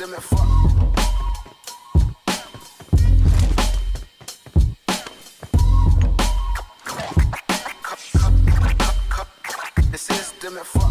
them and fuck. The system and fuck.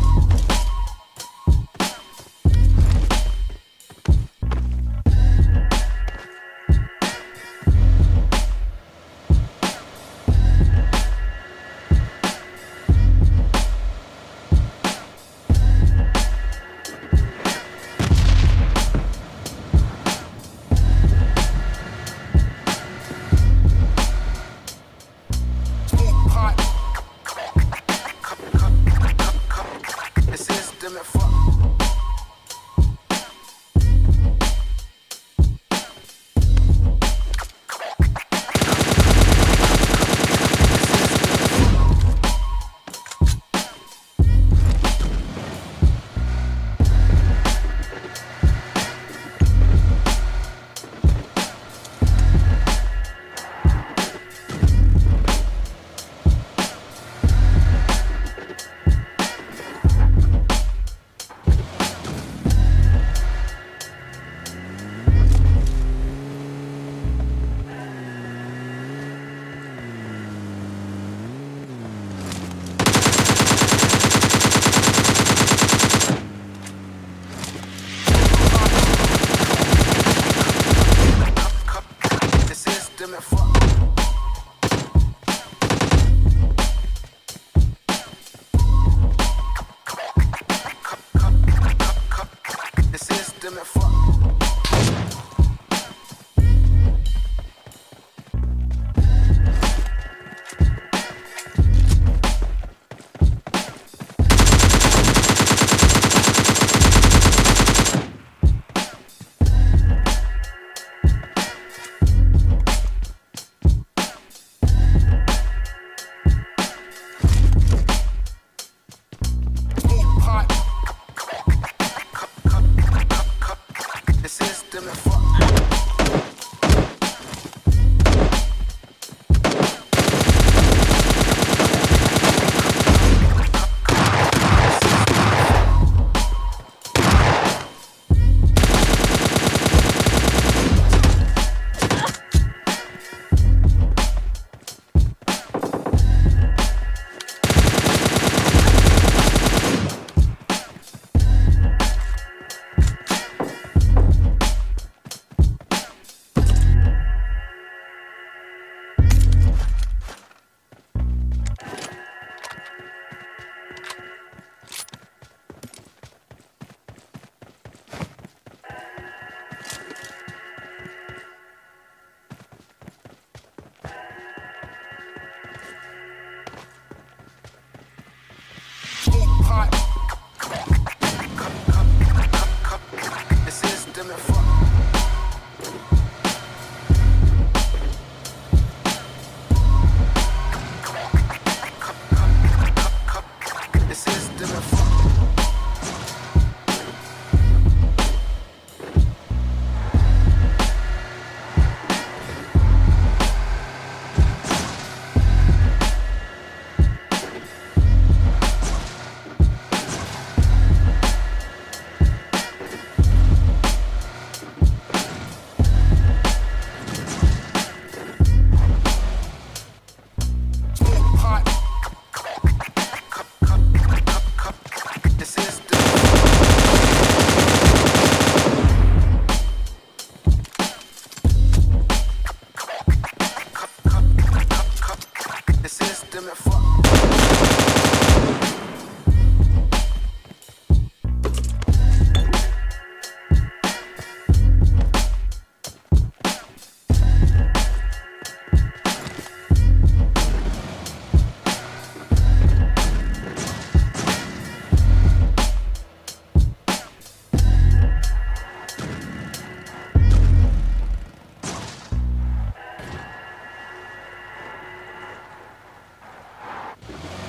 You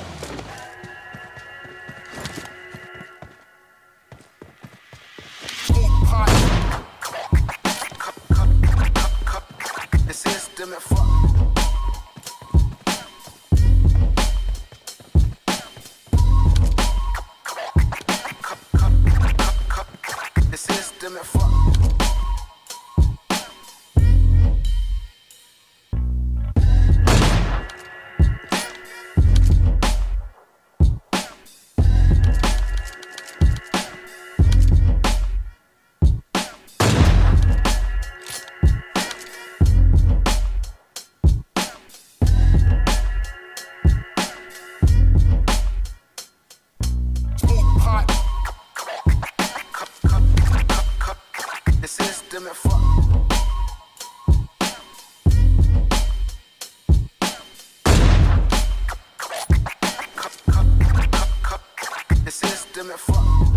them and fuck.